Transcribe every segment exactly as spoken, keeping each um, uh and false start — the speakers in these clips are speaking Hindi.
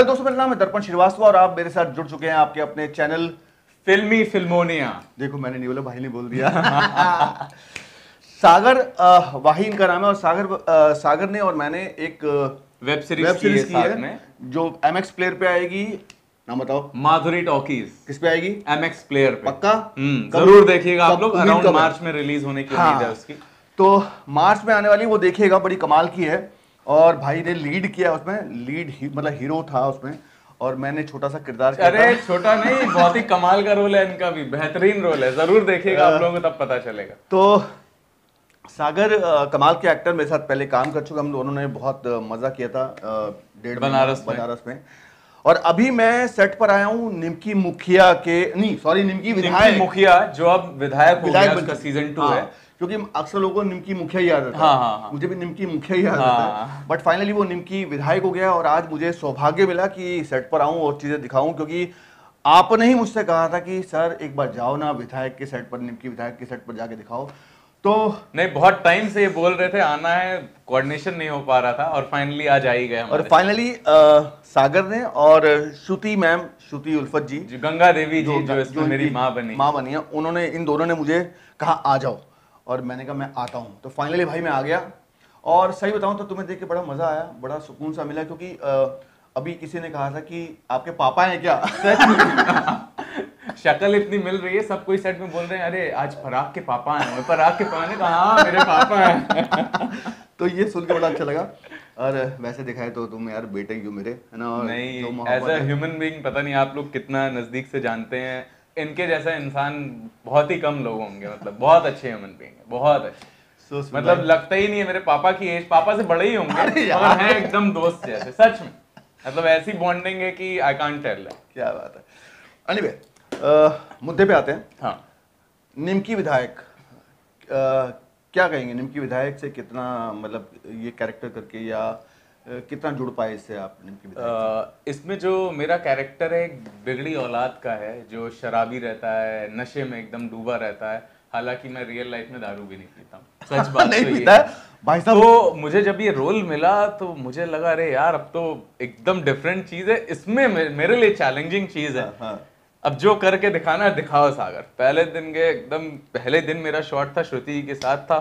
वेल दोस्तों, मेरा नाम है दर्पण श्रीवास्तव और आप मेरे साथ जुड़ चुके हैं आपके अपने चैनल फिल्मी फिल्मोनिया। देखो मैंने नहीं बोला, भाई ने बोल दिया। सागर वाही इनका नाम है और सागर सागर ने और मैंने एक वेब सीरीज वेब सीरीज की है जो एमएक्स प्लेयर पे आएगी। नाम बताओ। माधुरी टॉकीज। किस पे आएगी? एमएक्स प्लेयर पे। पक्का? जरूर देखिएगा आप लोग। अराउंड मार्च में रिलीज होने की उम्मीद है उसकी, तो मार्च में आने वाली वो देखिएगा, बड़ी कमाल की है। और भाई ने लीड किया उसमें, लीड मतलब हीरो था उसमें और मैंने छोटा सा किरदार। अरे छोटा नहीं, बहुत ही कमाल का रोल है, इनका भी बेहतरीन रोल है। जरूर देखिएगा आप लोगों को, तब पता चलेगा। तो सागर आ, कमाल के एक्टर, मेरे साथ पहले काम कर चुका, हम दोनों ने बहुत मजा किया था डेढ़ बनारस बनारस में। और अभी मैं सेट पर आया हूँ निमकी मुखिया के, नहीं सॉरी निमकी विधायक मुखिया, जो अब विधायक विधायक उसका सीजन टू है, क्योंकि अक्सर लोगों को निमकी मुखिया याद आता है। हाँ, हाँ, हाँ। मुझे भी निमकी मुखिया याद आता है, बट फाइनली वो निमकी विधायक हो गया। और आज मुझे सौभाग्य मिला कि सेट पर आऊँ और चीजें दिखाऊँ, क्योंकि आपने ही मुझसे कहा था कि सर एक बार जाओ ना विधायक के सेट पर, निमकी विधायक के सेट पर जाके दिखाओ। तो नहीं, बहुत टाइम से ये बोल रहे थे आना है, कोऑर्डिनेशन नहीं हो पा रहा था और फाइनली आज आ ही गए। और फाइनली सागर ने और श्रुति मैम, श्रुति उल्फद जी, जी गंगा देवी जी, जो, जो मेरी माँ बनी माँ बनी है, उन्होंने, इन दोनों ने मुझे कहा आ जाओ और मैंने कहा मैं आता हूँ। तो फाइनली भाई मैं आ गया और सही बताऊँ तो तुम्हें देख के बड़ा मजा आया, बड़ा सुकून सा मिला, क्योंकि अभी किसी ने कहा था कि आपके पापा हैं क्या? शक्ल इतनी मिल रही है, सब कोई सेट में बोल रहे हैं अरे आज पराग के पापा हैं, पराग के पापा ने कहा हाँ मेरे पापा हैं। तो ये सुन के बड़ा अच्छा लगा। और वैसे देखा है तो तुम यार बेटे क्यों मेरे, है ना? और नहीं, एज अ ह्यूमन बीइंग पता नहीं आप लोग कितना नजदीक से जानते हैं, इनके जैसा इंसान बहुत ही कम लोग होंगे। मतलब बहुत अच्छे ह्यूमन बीइंग है, बहुत अच्छे, so, मतलब लगता ही नहीं है मेरे पापा की एज, पापा से बड़े ही होंगे और हैं एकदम दोस्त जैसे, सच में। मतलब ऐसी बॉन्डिंग है कि आई कांट टेल। क्या बात है। एनीवे Uh, मुद्दे पे आते हैं। हाँ, निमकी विधायक uh, क्या कहेंगे? निमकी विधायक से कितना, मतलब ये कैरेक्टर करके या uh, कितना जुड़ पाए इससे आप? निमकी विधायक uh, इसमें जो मेरा कैरेक्टर है एक बिगड़ी औलाद का है, जो शराबी रहता है, नशे में एकदम डूबा रहता है। हालांकि मैं रियल लाइफ में दारू भी नहीं पीता हूँ, सच बात नहीं पीता है भाई साहब। तो मुझे जब ये रोल मिला तो मुझे लगा अरे यार अब तो एकदम डिफरेंट चीज़ है, इसमें मेरे लिए चैलेंजिंग चीज़ है, अब जो करके दिखाना है दिखाओ सागर। पहले दिन के एकदम पहले दिन मेरा शॉट था, श्रुति के साथ था,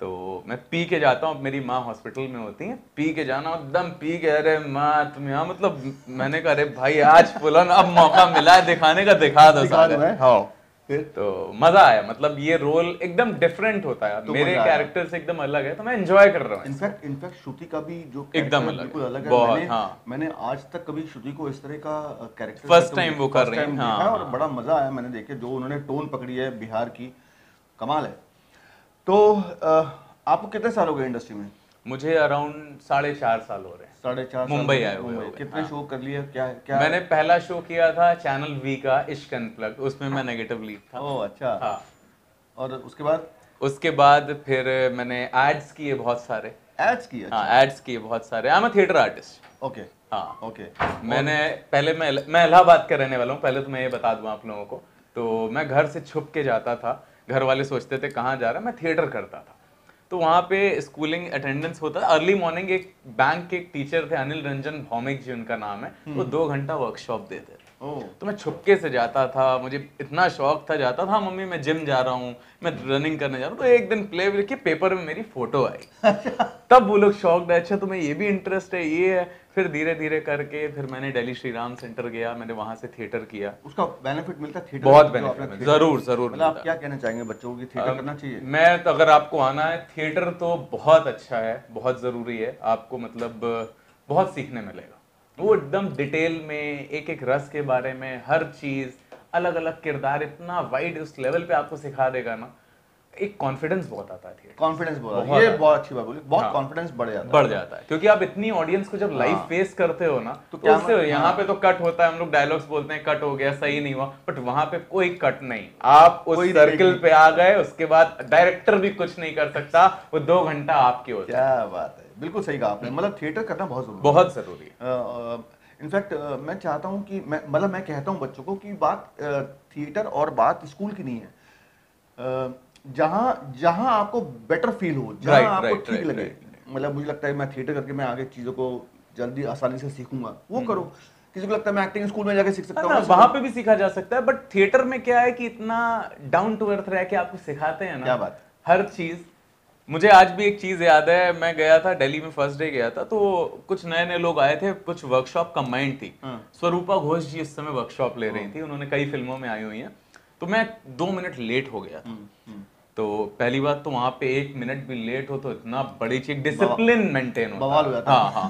तो मैं पी के जाता हूँ, मेरी माँ हॉस्पिटल में होती हैं, पी के जाना एकदम पी के, अरे माँ तुम यहाँ, मतलब मैंने कहा अरे भाई आज फुलन अब मौका मिला है दिखाने का, दिखा दो सागर। हाँ, तो मजा आया, मतलब ये रोल एकदम डिफरेंट होता है, तो मेरे कैरेक्टर से एकदम अलग है, तो मैं एंजॉय कर रहा हूँ। इनफैक्ट इनफैक्ट श्रुति का भी जो एकदम अलग है, अलग है। मैंने, हाँ। मैंने आज तक कभी श्रुति को इस तरह का कैरेक्टर फर्स्ट टाइम वो कर रहे हैं। हाँ, हाँ। और बड़ा मजा आया मैंने देखे, जो उन्होंने टोन पकड़ी है बिहार की, कमाल है। तो आपको कितने साल हो गए इंडस्ट्री में? मुझे अराउंड साढ़े चार साल हो रहे हैं। साढ़े चार मुंबई आए हुए। कितने शो कर लिए? क्या क्या मैंने पहला शो किया था चैनल वी का इश्क का प्लग, उसमें मैं नेगेटिव लीड था। ओह अच्छा। हाँ, और उसके बाद उसके बाद फिर मैंने एड्स किए बहुत सारे। एड्स किए? हाँ, एड्स किए बहुत सारे। I am a theatre artist. Okay. हाँ ओके। मैंने पहले, मैं मैं इलाहाबाद का रहने वाला हूँ, पहले तो मैं ये बता दूँ आप लोगों को। तो मैं घर से छुप के जाता था, घर वाले सोचते थे कहाँ जा रहा है, मैं थिएटर करता था। तो वहाँ पे स्कूलिंग अटेंडेंस होता, अर्ली मॉर्निंग एक बैंक के एक टीचर थे, अनिल रंजन भौमिक जी उनका नाम है, वो दो घंटा वर्कशॉप देते थे। तो मैं छुपके से जाता था, मुझे इतना शौक था, जाता था मम्मी मैं जिम जा रहा हूँ, मैं रनिंग करने जा रहा हूँ। तो एक दिन प्ले लिख के पेपर में मेरी फोटो आई, तब वो लोग शौक है अच्छा तुम्हें ये भी इंटरेस्ट है, ये है। फिर धीरे धीरे करके फिर मैंने दिल्ली श्रीराम सेंटर गया, मैंने वहाँ से थिएटर किया। उसका बेनिफिट मिलता है? बहुत बेनिफिट, जरूर जरूर। आप क्या कहना चाहेंगे बच्चों को कि थिएटर करना चाहिए? मैं तो, अगर आपको आना है, थिएटर तो बहुत अच्छा है, बहुत ज़रूरी है, आपको मतलब बहुत सीखने मिलेगा। वो एकदम डिटेल में एक एक रस के बारे में, हर चीज़, अलग अलग किरदार, इतना वाइड उस लेवल पे आपको सिखा देगा ना, एक कॉन्फिडेंस बहुत आता है। कॉन्फिडेंस बहुत, बहुत ये बहुत अच्छी बात बोली, बहुत कॉन्फिडेंस बढ़ जाता है बढ़ जाता है क्योंकि आप इतनी ऑडियंस को जब लाइव फेस करते हो ना, तो क्या उससे यहाँ पे तो कट होता है, हम लोग डायलॉग्स बोलते हैं कट हो गया, सही नहीं हुआ, बट वहाँ पे कोई कट नहीं, आप उस सर्कल पे आ गए, उसके बाद डायरेक्टर भी कुछ नहीं कर सकता, वो दो घंटा आपकी होती है। क्या बात है, बिल्कुल सही कहा आपने, मतलब थिएटर करना बहुत जरूरी बहुत जरूरी है। इनफैक्ट मैं चाहता हूँ कि मैं, मतलब मैं कहता हूँ बच्चों को कि बात थिएटर और बात स्कूल की नहीं है, जहाँ जहाँ आपको बेटर फील हो, जहाँ right, आपको right, ठीक right, लगे right, right. मतलब मुझे लगता है मैं थिएटर करके मैं आगे चीज़ों को जल्दी आसानी से सीखूंगा, वो करो। किसी को लगता है मैं एक्टिंग स्कूल में जाके सीख सकता हूँ, वहाँ पे भी सीखा जा सकता है, बट थिएटर में क्या है कि इतना डाउन टू अर्थ रह के आपको सिखाते हैं ना, क्या बात, हर चीज। मुझे आज भी एक चीज याद है, मैं गया था दिल्ली में, फर्स्ट डे गया था, तो कुछ नए नए लोग आए थे, कुछ वर्कशॉप कंबाइंड थी। स्वरूपा घोष जी इस समय वर्कशॉप ले रही थी, उन्होंने कई फिल्मों में आई हुई हैं, तो मैं दो मिनट लेट हो गया था। तो पहली बात तो वहाँ पे एक मिनट भी लेट हो तो इतना बड़ी चीज, डिसिप्लिन मेंटेन होता है। हाँ हाँ,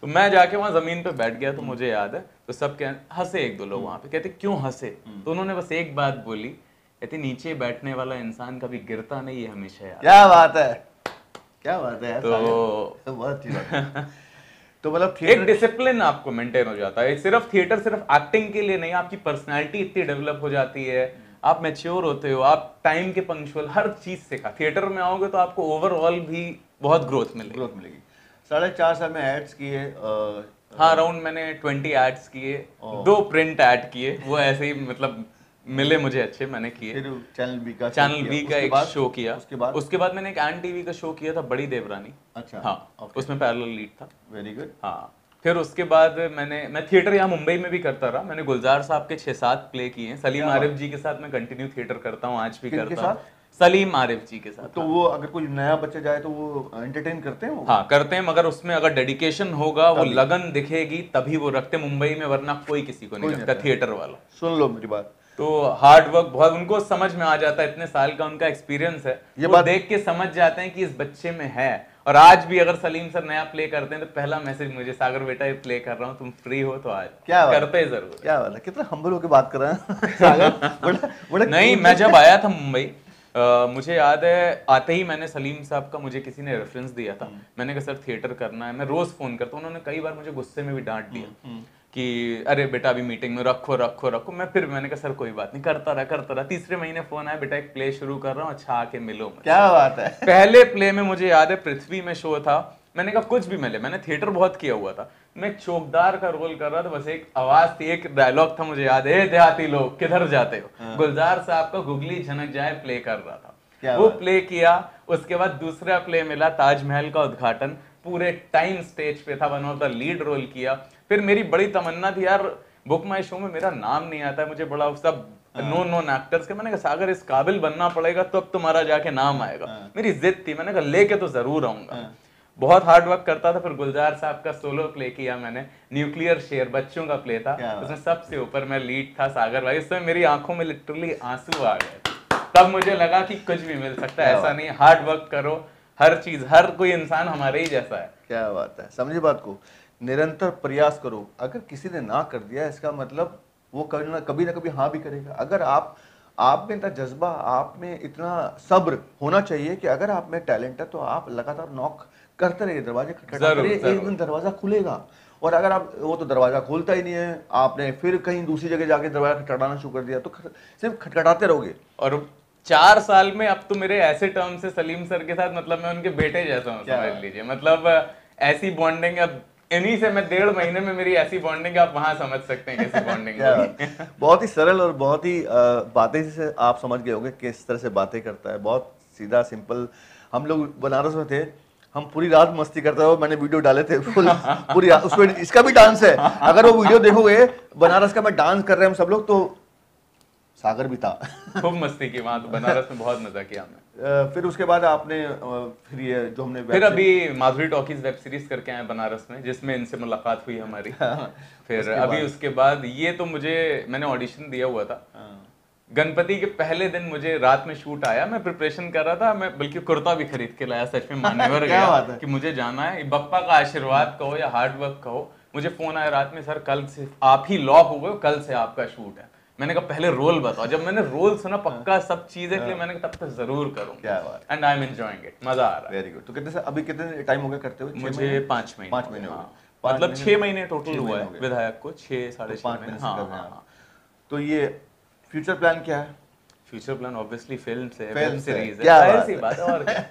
तो मैं जाके वहाँ जमीन पे बैठ गया, तो मुझे याद है, तो सब कह हंसे, एक दो लोग वहाँ पे, कहते क्यों हंसे, तो उन्होंने बस एक बात बोली, कहते नीचे बैठने वाला इंसान कभी गिरता नहीं है, हमेशा। यार क्या बात है, क्या बात है, तो तो बहुत अच्छी बात है। तो मतलब एक डिसिप्लिन आपको मेंटेन हो जाता है, सिर्फ थिएटर सिर्फ एक्टिंग के लिए नहीं, आपकी पर्सनैलिटी इतनी डेवलप हो जाती है, आप मैच्योर होते हो, आप टाइम के पंक्चुअल, हर चीज से का थिएटर में आओगे तो आपको ओवरऑल भी बहुत ग्रोथ मिलेगी। ग्रोथ मिलेगी। साढ़े चार साल में एड्स किए, हाँ अराउंड मैंने ट्वेंटी एड्स किए, दो प्रिंट एड किए, वो ऐसे ही मतलब मिले मुझे अच्छे, मैंने किए। चैनल वी का चैनल वी का एक शो किया, उसके बाद उसके बाद मैंने एक एनटीवी का शो किया था, बड़ी देवरानी। अच्छा, हाँ उसमें पैरेलल लीड था। Very good. हाँ, फिर उसके बाद मैंने मैं थिएटर यहाँ मुंबई में भी करता रहा, मैंने गुलजार साहब के छः सात प्ले किए हैं, सलीम आरिफ जी के साथ मैं कंटिन्यू थिएटर करता हूँ, आज भी करता हूँ, सलीम आरिफ जी के साथ। तो वो अगर कोई नया बच्चा जाए तो वो एंटरटेन करते हैं? हाँ करते हैं, मगर उसमें अगर डेडिकेशन होगा, वो लगन दिखेगी, तभी वो रखते मुंबई में, वरना कोई किसी को नहीं रखता थिएटर वाला। सुन लो मेरी बात, तो हार्डवर्क बहुत उनको समझ में आ जाता है, इतने साल का उनका एक्सपीरियंस है, ये बात देख के समझ जाते हैं कि इस बच्चे में है। और आज भी अगर सलीम सर नया प्ले करते हैं तो पहला मैसेज मुझे, सागर बेटा ये प्ले कर रहा हूँ, तुम फ्री हो तो आज क्या करते हैं जरूर। क्या बात है, कितना हम्बल होकर बात कर रहा है सागर, बड़ा, बड़ा नहीं, मैं जब आया था मुंबई, आ, मुझे याद है आते ही मैंने सलीम साहब का, मुझे किसी ने रेफरेंस दिया था, मैंने कहा सर थिएटर करना है, मैं रोज फोन करता हूँ, उन्होंने कई बार मुझे गुस्से में भी डांट दिया कि अरे बेटा अभी मीटिंग में, रखो रखो रखो। मैं फिर मैंने कहा सर कोई बात नहीं, करता रहा करता रहा। तीसरे महीने फोन आया, बेटा एक प्ले शुरू कर रहा हूँ, अच्छा आके मिलो। क्या बात है। पहले प्ले में मुझे याद है पृथ्वी में शो था, मैंने कहा कुछ भी मिले, मैंने थिएटर बहुत किया हुआ था, मैं एक चौकदार का रोल कर रहा था, बस एक आवाज थी, एक डायलॉग था, मुझे याद है, देहाती लोग किधर जाते हो, गुलजार साहब का गुगली झनक जाए प्ले कर रहा था, वो प्ले किया। उसके बाद दूसरा प्ले मिला ताजमहल का उद्घाटन, पूरे टाइम स्टेज पे था, one of the lead role किया। फिर मेरी बड़ी तमन्ना थी यार, बुक माई शो में मेरा नाम नहीं आता है, मुझे बड़ा सब नॉन नॉन एक्टर्स के, मैंने कहा सागर इस काबिल बनना पड़ेगा तब तो तुम्हारा जाके नाम आएगा, मेरी जिद थी, मैंने कहा लेके तो जरूर आऊंगा। बहुत हार्ड वर्क करता था। फिर गुलजार साहब का सोलो प्ले किया मैंने, न्यूक्लियर शेर बच्चों का प्ले था, उसमें सबसे ऊपर मैं लीड था सागर भाई, उसमें मेरी आंखों में लिटरली आंसू आ गए, तब मुझे लगा कि कुछ भी मिल सकता है, ऐसा नहीं, हार्ड वर्क करो, हर चीज, हर कोई इंसान हमारे ही जैसा है। क्या बात है, समझे बात को, निरंतर प्रयास करो। अगर किसी ने ना कर दिया इसका मतलब वो कभी ना कभी ना कभी हाँ भी करेगा। अगर आप आप में इतना जज्बा, आप में इतना सब्र होना चाहिए कि अगर आप में टैलेंट है तो आप लगातार नॉक करते रहिए, दरवाजे खटखटाते रहिए, एक दिन दरवाजा खुलेगा। और अगर आप वो तो दरवाजा खोलता ही नहीं है, आपने फिर कहीं दूसरी जगह जाके दरवाजा खटखटाना शुरू कर दिया तो खट, सिर्फ खटखटाते रहोगे। और चार साल में अब तो मेरे ऐसे टर्म से सलीम सर के साथ, मतलब मैं उनके बेटे जैसा हूँ, समझ लीजिए, मतलब ऐसी बॉन्डिंग, अब इन्हीं से मैं डेढ़ महीने में मेरी ऐसी बॉन्डिंग, आप वहाँ समझ सकते हैं कैसी बॉन्डिंग है। बहुत ही सरल और बहुत ही बातें से आप समझ गए होंगे किस तरह से बातें करता है, बहुत सीधा सिंपल। हम लोग बनारस में थे, हम पूरी रात मस्ती करते हो, मैंने वीडियो डाले थे फुल पूरी रात, उसमें इसका भी डांस है, अगर वो वीडियो देखोगे बनारस का, मैं डांस कर रहे हैं हम सब लोग, तो सागर भी था, खूब मस्ती की वहाँ तो, बनारस में बहुत मजा किया हमने। फिर उसके बाद आपने फिर ये जो हमने फिर अभी माधुरी टॉकीज वेब सीरीज करके आए बनारस में, जिसमें इनसे मुलाकात हुई हमारी। फिर उसके अभी बाद। उसके बाद ये तो मुझे, मैंने ऑडिशन दिया हुआ था गणपति के पहले दिन, मुझे रात में शूट आया, मैं प्रिपरेशन कर रहा था, मैं बल्कि कुर्ता भी खरीद के लाया, सच में मान्यवर गया कि मुझे जाना है, बप्पा का आशीर्वाद कहो या हार्डवर्क कहो, मुझे फोन आया रात में, सर कल से आप ही लॉक हो गए, कल से आपका शूट है। मैंने कहा पहले रोल बताओ, जब मैंने रोल सुना पक्का सब चीजें के लिए, मैंने कहा तब तक जरूर करूंगा, and I am enjoying it, मजा आ रहा है। Very good. तो कितने अभी कितने टाइम हो गया करते हुए? मुझे पाँच महीने पाँच महीने मतलब छह महीने टोटल हुआ है विधायक को, छह साढ़े छह महीने। तो ये फ्यूचर प्लान क्या है? फ्यूचर प्लान ऑब्वियसली फिल्म से, फिल्म सीरीज है,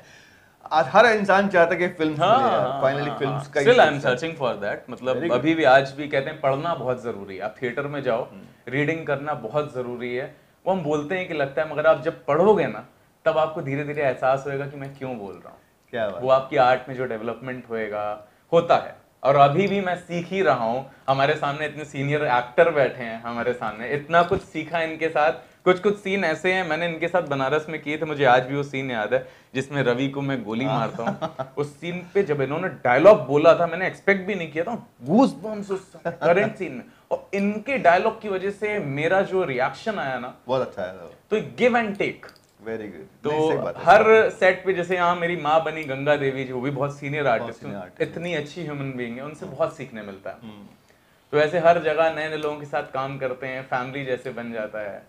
और हर इंसान चाहता है कि फिल्म्स हाँ, फाइनली फिल्म्स का still I am searching for that. मतलब अभी भी आज भी कहते हैं पढ़ना बहुत जरूरी है, आप थिएटर में जाओ, रीडिंग करना बहुत जरूरी है, वो हम बोलते हैं कि लगता है, मगर आप जब पढ़ोगे ना तब आपको धीरे धीरे एहसास होगा कि मैं क्यों बोल रहा हूँ, क्या वो आपकी आर्ट में जो डेवलपमेंट होएगा होता है। और अभी भी मैं सीख ही रहा हूँ। हमारे सामने इतने सीनियर एक्टर बैठे हैं, हमारे सामने इतना कुछ सीखा इनके साथ। कुछ कुछ सीन ऐसे हैं मैंने इनके साथ बनारस में किए थे, मुझे आज भी वो सीन याद है जिसमें रवि को मैं गोली मारता हूँ। उस सीन पे जब इन्होंने डायलॉग बोला था, मैंने एक्सपेक्ट भी नहीं किया था, गूज बम्स उस करंट सीन में, और इनके डायलॉग की वजह से मेरा जो रिएक्शन आया ना बहुत अच्छा आया। तो give and take very good. तो हर सेट पे, जैसे यहाँ मेरी माँ बनी गंगा देवी जो भी बहुत सीनियर आर्टिस्ट, इतनी अच्छी ह्यूमन बीइंग है, उनसे बहुत सीखने मिलता है। तो ऐसे हर जगह नए नए लोगों के साथ काम करते हैं, फैमिली जैसे बन जाता है,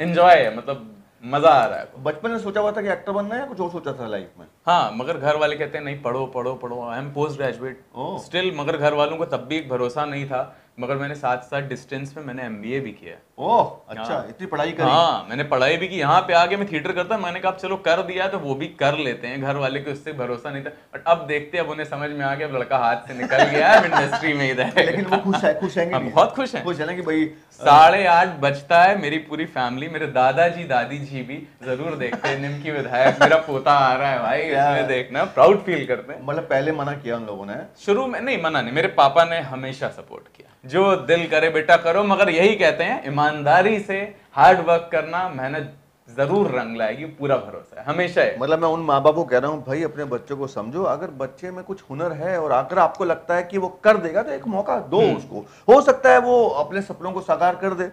एंजॉय है, मतलब मजा आ रहा है। बचपन में सोचा हुआ था कि एक्टर बनना है या कुछ और सोचा था लाइफ में? हाँ, मगर घर वाले कहते हैं नहीं, पढ़ो पढ़ो पढ़ो। I am post graduate still, मगर घर वालों को तब भी एक भरोसा नहीं था। मगर मैंने साथ साथ डिस्टेंस में मैंने एमबीए भी किया। ओह अच्छा, इतनी पढ़ाई करी। हाँ, मैंने पढ़ाई भी की। यहाँ पे आके मैं थिएटर करता, मैंने कहा चलो कर दिया तो वो भी कर लेते हैं। घर वाले को इससे भरोसा नहीं था, बट अब देखते हैं, अब उन्हें समझ में आ गया, अब लड़का हाथ से निकल गया है, इंडस्ट्री में इधर। लेकिन वो खुश है, खुश है, बहुत खुश है, खुश है ना कि भाई साढ़े आठ बजता है, मेरी पूरी फैमिली, मेरे दादाजी दादी जी भी जरूर देखते हैं निमकी विधायक, मेरा पोता आ रहा है भाई इसमें देखना, प्राउड फील करते हैं। मतलब पहले मना किया उन लोगों ने? शुरू में नहीं मना, नहीं, मेरे पापा ने हमेशा सपोर्ट किया, जो दिल करे बेटा करो, मगर यही कहते हैं ईमानदारी से हार्ड वर्क करना, मेहनत जरूर रंग लाएगी, पूरा भरोसा है हमेशा है। मतलब मैं उन माँ बाप को कह रहा हूँ भाई अपने बच्चों को समझो, अगर बच्चे में कुछ हुनर है और अगर आपको लगता है कि वो कर देगा तो एक मौका दो उसको, हो सकता है वो अपने सपनों को साकार कर दे,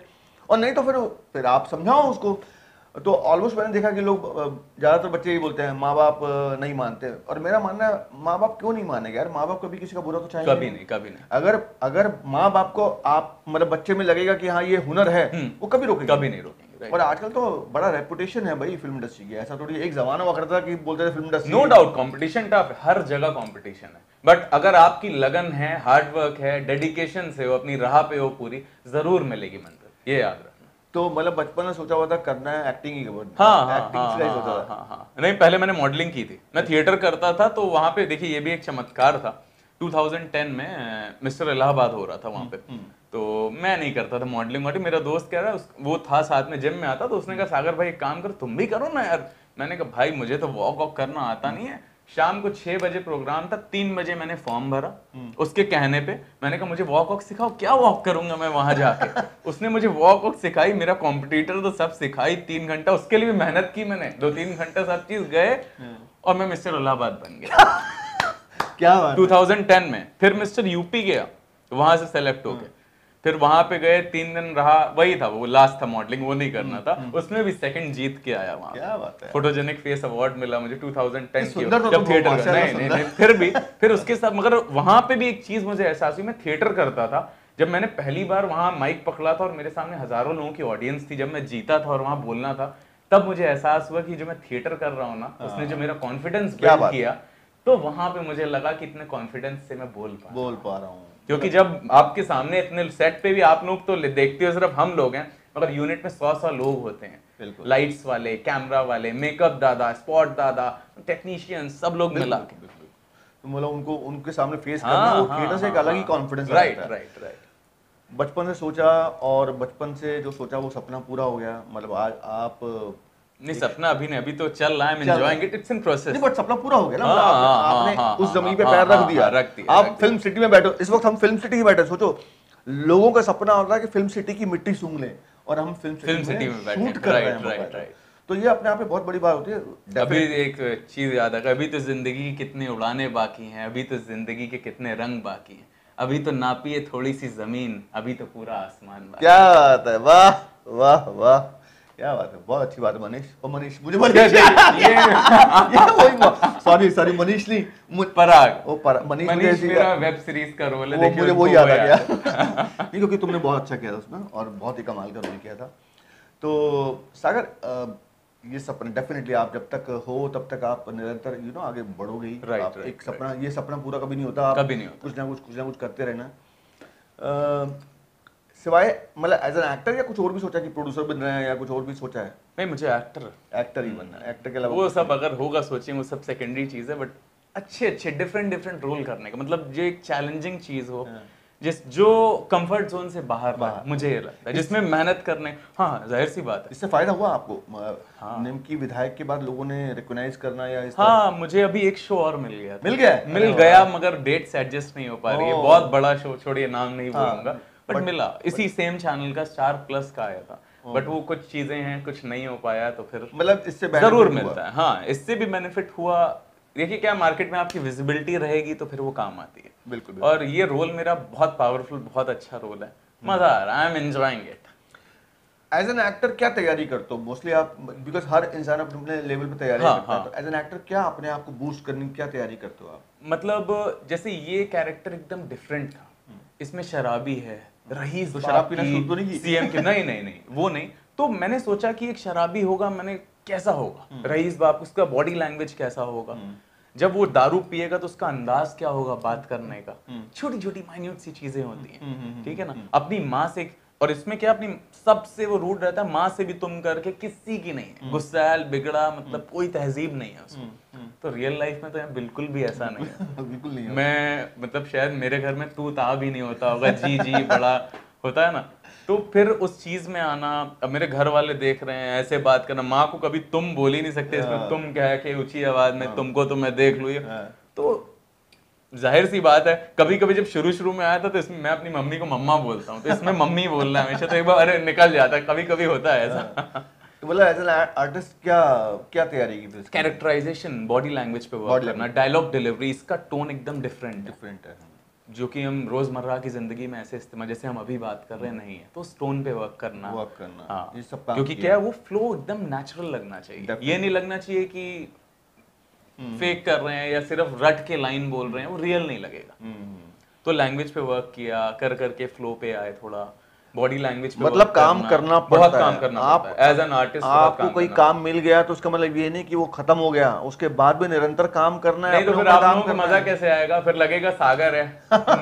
और नहीं तो फिर फिर आप समझाओ उसको। तो ऑलमोस्ट मैंने देखा कि लोग ज़्यादातर बच्चे यही बोलते हैं, माँ बाप नहीं मानते, और मेरा मानना है माँ बाप क्यों नहीं मानेंगे यार, माँ बाप कभी किसी का बुरा तो चाहेंगे कभी नहीं, कभी नहीं। अगर अगर माँ बाप को आप मतलब बच्चे में लगेगा कि हाँ ये हुनर है, वो कभी रोकेंगे, कभी नहीं रोकेंगे। और आजकल तो बड़ा रेपुटेशन है भाई फिल्म इंडस्ट्री की, ऐसा थोड़ी एक जमाना हुआ करता कि बोलते थे film industry. No doubt competition tough है, हर जगह कंपटीशन है, बट अगर आपकी लगन है, हार्ड वर्क है, डेडिकेशन से हो, अपनी राह पे हो पूरी, जरूर मिलेगी मंजिल, ये याद। तो मतलब बचपन में सोचा हुआ था करना है एक्टिंग ही। हाँ, हाँ, एक्टिंग हाँ, हाँ, हाँ, हाँ, हाँ। नहीं, पहले मैंने मॉडलिंग की थी, मैं थिएटर करता था, तो वहाँ पे देखिए ये भी एक चमत्कार था। दो हज़ार दस में मिस्टर इलाहाबाद हो रहा था वहाँ पे, तो मैं नहीं करता था मॉडलिंग वाली, मेरा दोस्त कह रहा है, वो था साथ में जिम में आता, तो उसने कहा सागर भाई एक काम करो तुम भी करो ना यार। मैंने कहा भाई मुझे तो वॉक वॉक करना आता नहीं है। शाम को छह बजे प्रोग्राम था, तीन बजे मैंने फॉर्म भरा उसके कहने पे। मैंने कहा मुझे वॉक वॉक सिखाओ। क्या वॉक करूंगा मैं वहां जाके उसने मुझे वॉक वॉक सिखाई, मेरा कॉम्पिटिटर तो सब सिखाई, तीन घंटा उसके लिए भी मेहनत की मैंने, दो तीन घंटा सब चीज गए और मैं मिस्टर इलाहाबाद बन गया क्या दो हज़ार दस में। फिर मिस्टर यूपी गया, वहां से सेलेक्ट हो गया, फिर वहां पे गए, तीन दिन रहा, वही था वो लास्ट था मॉडलिंग, वो नहीं करना था, उसमें भी सेकंड जीत के आया वहां। क्या बात है। फोटोजेनिक फेस अवार्ड मिला मुझे दो हज़ार दस की, जब थिएटर नहीं नहीं नहीं फिर भी फिर उसके साथ। मगर वहां पे भी एक चीज मुझे एहसास हुई, मैं थिएटर करता था, जब मैंने पहली बार वहां माइक पकड़ा था और मेरे सामने हजारों लोगों की ऑडियंस थी, जब मैं जीता था और वहां बोलना था, तब मुझे एहसास हुआ कि जो मैं थिएटर कर रहा हूँ ना, उसने जो मेरा कॉन्फिडेंस बिल्ड किया, तो वहां पे मुझे लगा कि इतने कॉन्फिडेंस से मैं बोल पा बोल पा रहा हूँ। क्योंकि जब आपके सामने इतने सेट पे भी आप लोग तो देखते हो, सिर्फ हम लोग हैं, मगर यूनिट में सौ सौ लोग होते हैं, लाइट्स वाले, कैमरा वाले, मेकअप दादा, स्पॉट दादा, टेक्नीशियन, सब लोग मिला के तो मतलब उनको उनके सामने फेस करना, हाँ, वो थिएटर हाँ, से एक अलग ही कॉन्फिडेंस आता है। Right right right. बचपन से सोचा और बचपन से जो सोचा वो सपना पूरा हो गया। मतलब आज आप नहीं, सपना अभी नहीं, अभी तो चल रहा है, enjoying it, it's in process. But सपना पूरा हो गया ना, आपने उस जमीन पे पैर रख दिया, रख दिया। आप फिल्म सिटी में बैठो, इस वक्त हम फिल्म सिटी में बैठे, सोचो लोगों का सपना होता है कि फिल्म सिटी की मिट्टी सूंघ लें और हम फिल्म सिटी में शूट कर रहे हैं, तो ये अपने आप में बहुत बड़ी बात होती है। अभी एक चीज याद आ गई, अभी तो जिंदगी की कितनी उड़ाने बाकी हैं, अभी तो जिंदगी के कितने रंग बाकी हैं, अभी तो नापिए थोड़ी सी जमीन, अभी तो पूरा आसमान बाकी। क्या बात है, वाह वाह वाह, क्या बात है, बहुत अच्छी बात है मनीष। और मनीष मुझे सॉरी सॉरी मनीष नहीं, पराग, ओ पराग, मनीष मेरा वेब सीरीज का रोल है, मुझे वो याद आ गया नहीं, क्योंकि तुमने बहुत अच्छा किया था उसमें और बहुत ही कमाल का रोल किया था। तो सागर, ये सपना डेफिनेटली आप जब तक हो तब तक आप निरंतर यू नो आगे बढ़ोगे ही, आप एक सपना, ये सपना पूरा कभी नहीं होता, आप कुछ ना कुछ कुछ ना कुछ करते रहना। सिवाय मतलब एज एन एक्टर या कुछ और भी सोचा, कि प्रोड्यूसर बनना है या कुछ और भी सोचा है? नहीं, मुझे एक्टर एक्टर ही बनना है, एक्टर के अलावा वो सब अगर होगा सोचेंगे, वो सब सेकेंडरी चीज़ है, बट अच्छे अच्छे डिफरेंट डिफरेंट रोल करने का, मतलब जो एक चैलेंजिंग चीज़ हो, जिस जो कंफर्ट जोन से बाहर बाहर मुझे ये लगता है जिसमें मेहनत करने, हाँ जाहिर सी बात है इससे फायदा हुआ आपको। हाँ निमकी विधायक के बाद लोगों ने रिकॉग्नाइज करना या इस हाँ मुझे अभी एक शो और मिल गया मिल गया मिल गया मगर डेट्स एडजस्ट नहीं हो पा रही है। बहुत बड़ा शो, छोड़िए नाम नहीं बोलूंगा, बट मिला इसी सेम चैनल का स्टार प्लस का आया था, बट वो कुछ चीजें हैं कुछ नहीं हो पाया, तो फिर मतलब इससे जरूर मिलता है। हाँ इससे भी बेनिफिट हुआ। देखिए क्या मार्केट में आपकी विजिबिलिटी रहेगी तो फिर वो काम आती है। बिल्कुल, बिल्कुल। और ये रोल मेरा बहुत पावरफुल, बहुत अच्छा रोल है, मजा आ रहा है, I am enjoying it. As an actor क्या तैयारी करते हो मोस्टली आप? बिकॉज हर इंसान अपने लेवल पे तैयारी हाँ, करता हाँ. है, तो एज एन एक्टर क्या अपने आप को बूस्ट करने की क्या तैयारी करते हो आप? मतलब जैसे ये कैरेक्टर एकदम डिफरेंट था, इसमें शराबी है, रहीस तो शराब पीना शुरू तो नहीं की सीएम की नहीं नहीं नहीं वो नहीं, तो मैंने सोचा कि एक शराबी होगा, मैंने कैसा होगा रईस बाप, उसका बॉडी लैंग्वेज कैसा होगा, जब वो दारू पिएगा तो उसका अंदाज क्या होगा बात करने का, छोटी छोटी माइन्यूट सी चीजें होती हैं, ठीक है ना। अपनी माँ से, और इसमें क्या अपनी सबसे वो रूट रहता है, माँ से भी तुम करके किसी की नहीं है, गुस्सैल बिगड़ा, मतलब कोई तहजीब नहीं है उसको। तो रियल लाइफ में तो बिल्कुल भी ऐसा नहीं है, बिल्कुल नहीं। मैं मतलब शायद मेरे घर में तू ता भी नहीं होता होगा, जी जी बड़ा होता है ना, तो फिर उस चीज में आना। अब मेरे घर वाले देख रहे हैं, ऐसे बात करना, माँ को कभी तुम बोल ही नहीं सकते, इसमें तुम कह के ऊंची आवाज में तुमको तो मैं देख लू, तो जाहिर सी बात है। कभी कभी जब शुरू शुरू में आया था तो इसमें मैं अपनी मम्मी को मम्मा बोलता हूँ, तो इसमें मम्मी बोलना हमेशा, तो एक बार अरे निकल जाता है, कभी कभी होता है ऐसा। तो बोला एज एन आर्टिस्ट क्या क्या तैयारी की थी? कैरेक्टराइजेशन, बॉडी लैंग्वेज पे वर्क करना, डायलॉग डिलीवरी, इसका टोन एकदम डिफरेंट डिफरेंट है, जो कि हम रोजमर्रा की जिंदगी में ऐसे इस्तेमाल जैसे हम अभी बात कर रहे नहीं है, तो उस टोन पे वर्क करना वर्क करना हाँ, ये सब क्योंकि क्या है वो फ्लो एकदम नेचुरल लगना चाहिए, ये नहीं लगना चाहिए कि फेक कर रहे हैं या सिर्फ रट के लाइन बोल रहे हैं, वो रियल नहीं लगेगा। तो लैंग्वेज पे वर्क किया, कर करके फ्लो पे आए, थोड़ा बॉडी लैंग्वेज पे मतलब काम करना पड़ता है, बहुत काम करना पड़ता है एज एन आर्टिस्ट। आपको कोई काम मिल गया तो उसका मतलब ये नहीं कि वो खत्म हो गया, उसके बाद भी निरंतर काम करना है, तो फिर आप लोगों को मजा कैसे आएगा? फिर लगेगा सागर है,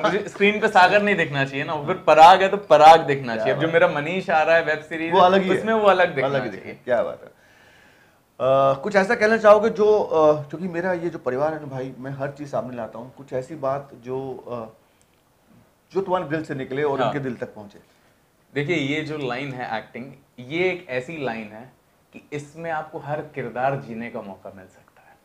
मुझे स्क्रीन पे सागर नहीं दिखना चाहिए ना, फिर पराग है तो पराग दिखना चाहिए, जो मेरा मनीष आ रहा है वेब सीरीज वो अलग, इसमें वो अलग दिखना चाहिए। क्या बात है। Uh, कुछ ऐसा कहना चाहोगे जो uh, क्योंकि मेरा ये जो परिवार है ना भाई, मैं हर चीज़ सामने लाता हूँ, कुछ ऐसी बात जो uh, जो तुम्हारे दिल से निकले और हाँ. उनके दिल तक पहुँचे। देखिए ये जो लाइन है एक्टिंग, ये एक ऐसी लाइन है कि इसमें आपको हर किरदार जीने का मौका मिल सकता है,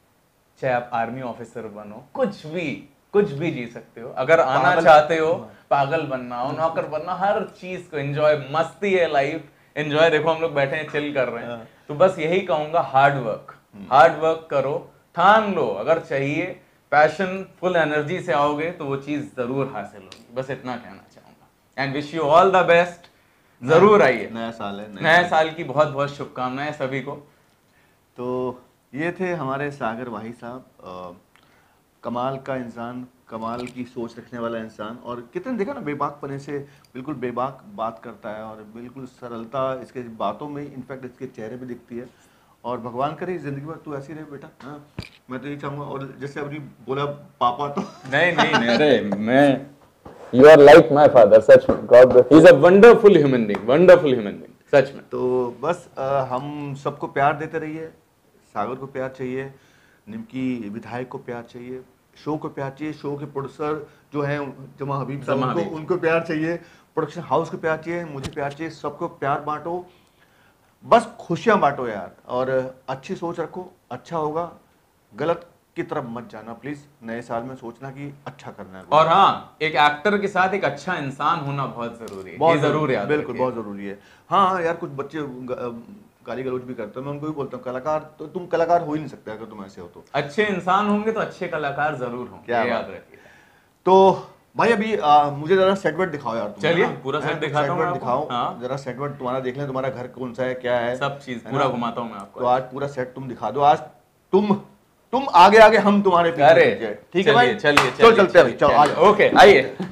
चाहे आप आर्मी ऑफिसर बनो, कुछ भी कुछ भी जी सकते हो अगर आना चाहते हो, पागल बनना हो, नौकर बनना, हर चीज़ को एंजॉय, मस्ती है लाइफ, एंजॉय। देखो हम लोग बैठे हैं चिल कर रहे हैं, तो बस यही कहूंगा हार्ड वर्क हार्ड वर्क करो, ठान लो, अगर चाहिए पैशन फुल एनर्जी से आओगे तो वो चीज जरूर हासिल होगी, बस इतना कहना चाहूंगा। And wish you all the best, जरूर आइए, नया साल है, नए साल की बहुत बहुत शुभकामनाएं सभी को। तो ये थे हमारे सागर वाही साहब, कमाल का इंसान, कमाल की सोच रखने वाला इंसान, और कितने देखा ना बेबाक पने से, बिल्कुल बेबाक बात करता है और बिल्कुल सरलता इसके बातों में, इनफैक्ट इसके चेहरे पे दिखती है। और भगवान करे जिंदगी भर तू ऐसी रहे बेटा, हाँ मैं तो यही चाहूँगा। और जैसे अभी बोला पापा, तो नहीं नहीं नहीं अरे मैं, you are like my father, सच में, God he is a wonderful human being, wonderful human being, सच में। तो बस आ, हम सबको प्यार देते रहिए, सागर को प्यार चाहिए, निमकी विधायक को प्यार चाहिए, शो को प्यार चाहिए, शो के प्रोड्यूसर जो हैं जमा हबीब साहब, उनको, उनको प्यार चाहिए, प्रोडक्शन हाउस को प्यार चाहिए, मुझे प्यार चाहिए, सबको प्यार बांटो, बस खुशियां बांटो यार, और अच्छी सोच रखो, अच्छा होगा, गलत की तरफ मत जाना प्लीज। नए साल में सोचना कि अच्छा करना है, और हाँ एक एक्टर के साथ एक अच्छा इंसान होना बहुत जरूरी है, बहुत जरूरी है, बिल्कुल बहुत जरूरी है। हाँ यार कुछ बच्चे गाली गलौज भी करते हैं, मैं उनको भी बोलता हूँ कलाकार तो तुम कलाकार हो ही नहीं सकते अगर तुम ऐसे हो तो। अच्छे इंसान होंगे तो अच्छे कलाकार जरूर होंगे, क्या याद रखिए। तो भाई अभी आ, मुझे जरा सेटवर्ट दिखाओ यार, चलिए पूरा सेट दिखाता हूं, दिखाओ जरा सेटवर्ट तुम्हारा, देख लें तुम्हारा घर कौन सा है, क्या है, सब चीज पूरा घुमाता हूँ मैं आपको। तो आज पूरा सेट तुम दिखा दो, आज तुम तुम आगे आगे हम तुम्हारे पीछे, ठीक है भाई, चलिए चलो चलते हैं भाई, चलो ओके आइए।